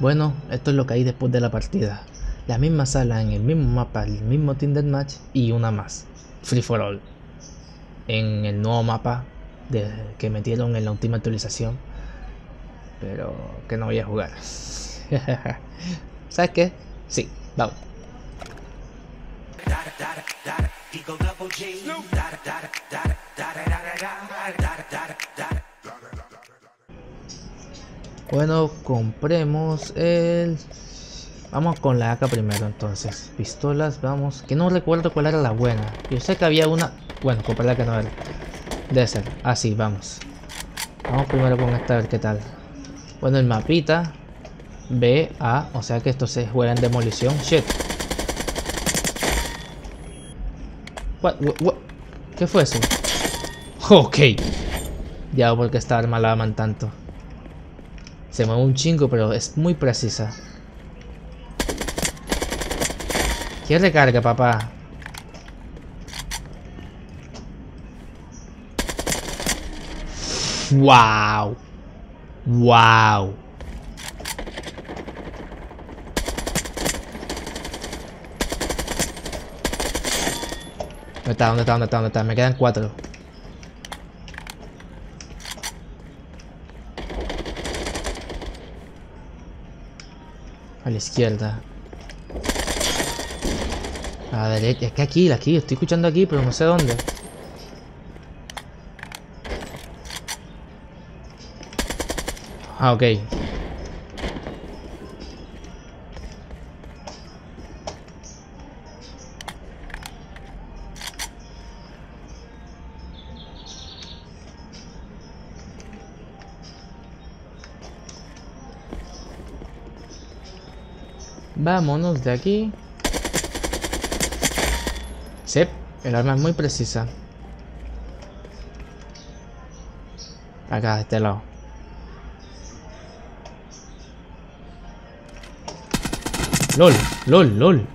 Bueno, esto es lo que hay después de la partida. La misma sala, en el mismo mapa, el mismo team deathmatch y una más. Free for all. En el nuevo mapa que metieron en la última actualización. Pero que no voy a jugar. ¿Sabes qué? Sí, vamos. Bueno, compremos el... Vamos con la AK primero entonces. Pistolas, vamos. Que no recuerdo cuál era la buena. Yo sé que había una... Bueno, compré la que no era. Desert. Ah, sí, vamos. Vamos primero con esta a ver qué tal. Bueno, el mapita. B, A. O sea que esto se juega en demolición. Shit. What? ¿Qué fue eso? Ok. Ya, porque esta arma la aman tanto. Se mueve un chingo, pero es muy precisa. ¿Qué recarga, papá? ¡Wow! ¡Wow! ¿Dónde está? ¿Dónde está? ¿Dónde está? ¿Dónde está? Me quedan 4. A la izquierda, a la derecha, es que aquí, estoy escuchando aquí, pero no sé dónde. Ah, ok. Vámonos de aquí. Sí, el arma es muy precisa. Acá, de este lado. LOL, LOL, LOL.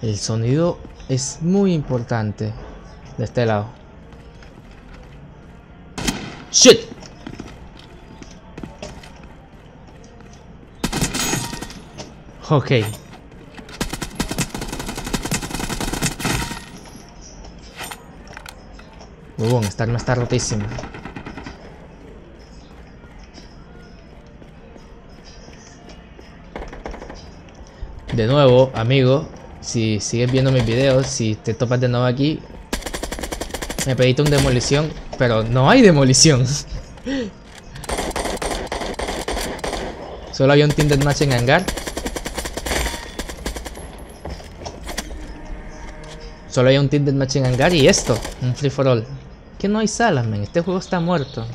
El sonido es muy importante. De este lado. Shit. Ok. Muy bueno, esta arma está rotísima. De nuevo, amigo, si sigues viendo mis videos, si te topas de nuevo aquí, me pediste un demolición, pero no hay demolición. Solo había un team deathmatch en hangar. Solo hay un team deathmatch en hangar y esto, un free for all. Que no hay salas, man. Este juego está muerto.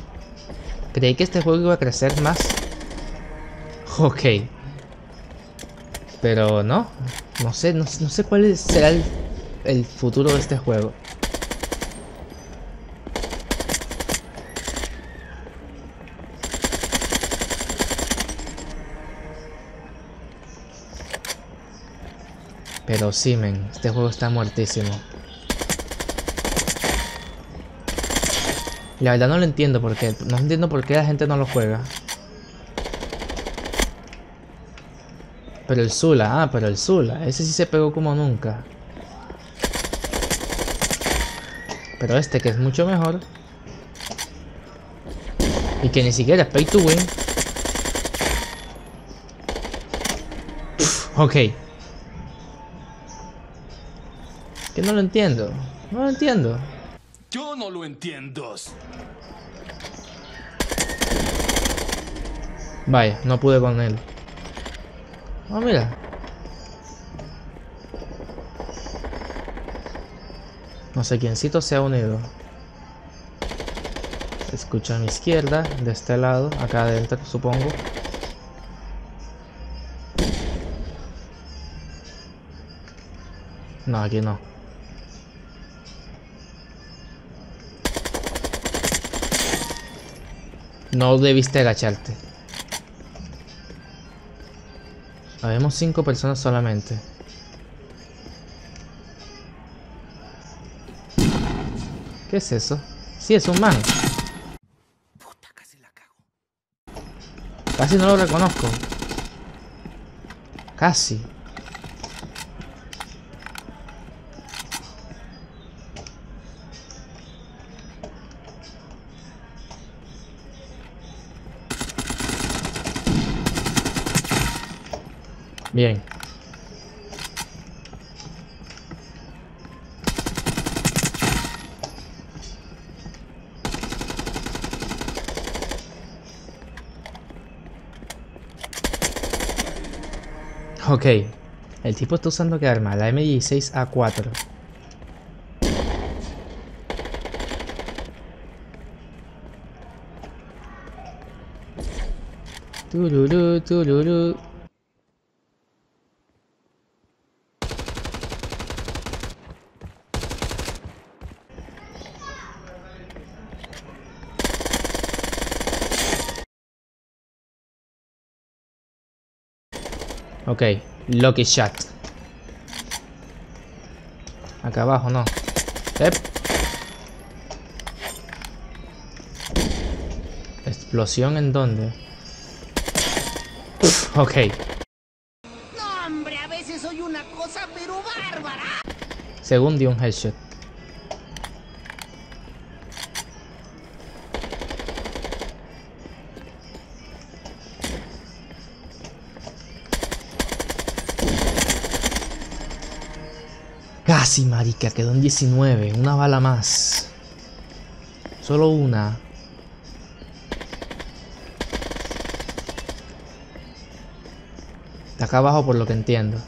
Creí que este juego iba a crecer más. Ok. Pero no. No sé cuál será el futuro de este juego. Pero sí, men, este juego está muertísimo. La verdad no lo entiendo por qué. No entiendo por qué la gente no lo juega. Pero el Zula, ese sí se pegó como nunca. Pero este que es mucho mejor. Y que ni siquiera es pay to win. Uf, ok. Que no lo entiendo. Yo no lo entiendo. Vaya, no pude con él. Ah, mira. No sé quiéncito se ha unido. Se escucha a mi izquierda, de este lado, acá adentro, supongo. No, aquí no. No debiste agacharte. Habemos 5 personas solamente. ¿Qué es eso? Sí, es un man. Puta, casi la cago. Casi no lo reconozco. Casi. Bien. Ok, el tipo está usando qué arma, la M16A4. Tururú, tururú. Ok, lucky shot. Acá abajo no. Yep. ¿Explosión en dónde? Uf, ok. No, hombre, a veces soy una cosa pero bárbara. Según dio un headshot. Casi, marica, quedó en 19, una bala más. Solo una. Está acá abajo por lo que entiendo.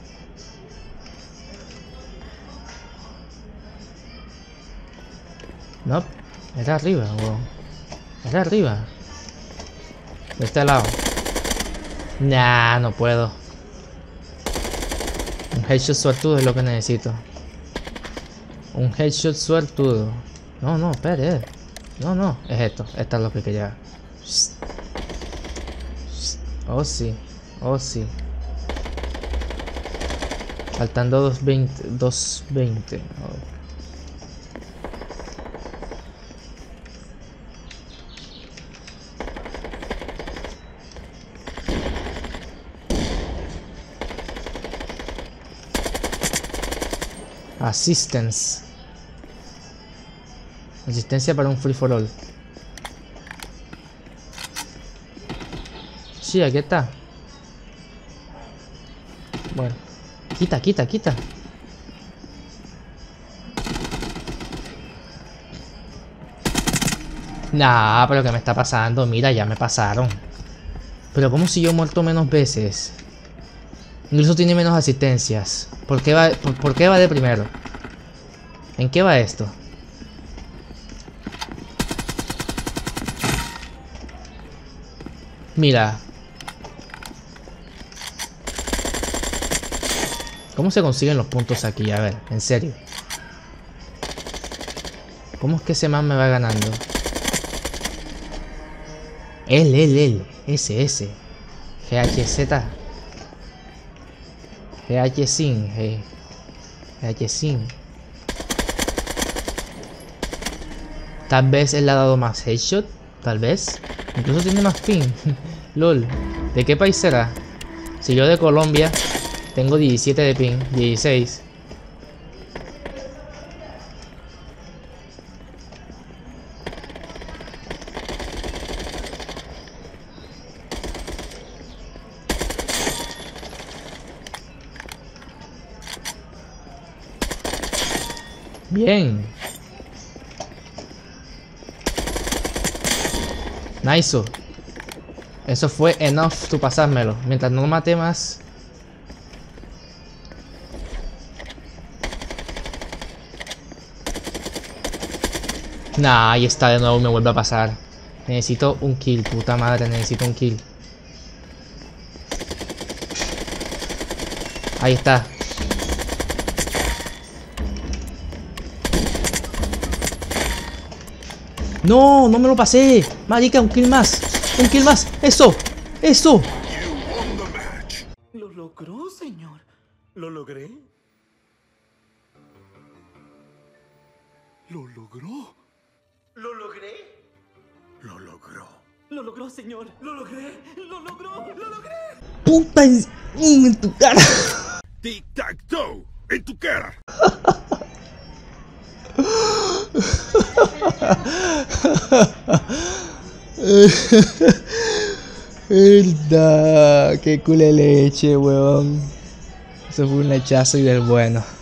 No, era arriba, weón. Era arriba. De este lado. Nah, no puedo. Un headshot suertudo es lo que necesito. Un headshot suertudo. No, no, espere. No, no, es esto. Esta es lo que quería. Oh, sí. Oh, sí. Faltando 220. 220. Oh. Assistance. Asistencia para un free for all. Sí, aquí está. Bueno. Quita, quita, quita. Nah, pero ¿qué me está pasando? Mira, ya me pasaron. Pero como si yo he muerto menos veces. Incluso tiene menos asistencias. ¿Por qué va de primero? ¿En qué va esto? Mira. ¿Cómo se consiguen los puntos aquí? A ver, en serio. ¿Cómo es que ese man me va ganando? Él. Ese. GHZ. GH sin. Tal vez él le ha dado más headshot. Tal vez. Incluso tiene más pin. Lol. ¿De qué país será? Si yo de Colombia tengo 17 de pin. 16. Bien. Nice. Eso fue enough to pasármelo. Mientras no mate más. Nah, ahí está de nuevo, me vuelve a pasar. Necesito un kill, puta madre, necesito un kill. Ahí está. No, no me lo pasé. Marica, un kill más. Un kill más. Eso. Eso. Lo logró, señor. Lo logré. Lo logró. Lo logré. Lo logró. Lo logró, señor. Lo logré. Lo logró. Lo logré. Puta en tu cara. Tic tac toe en tu cara. Qué culo de leche, weón. Eso fue un lechazo y del bueno.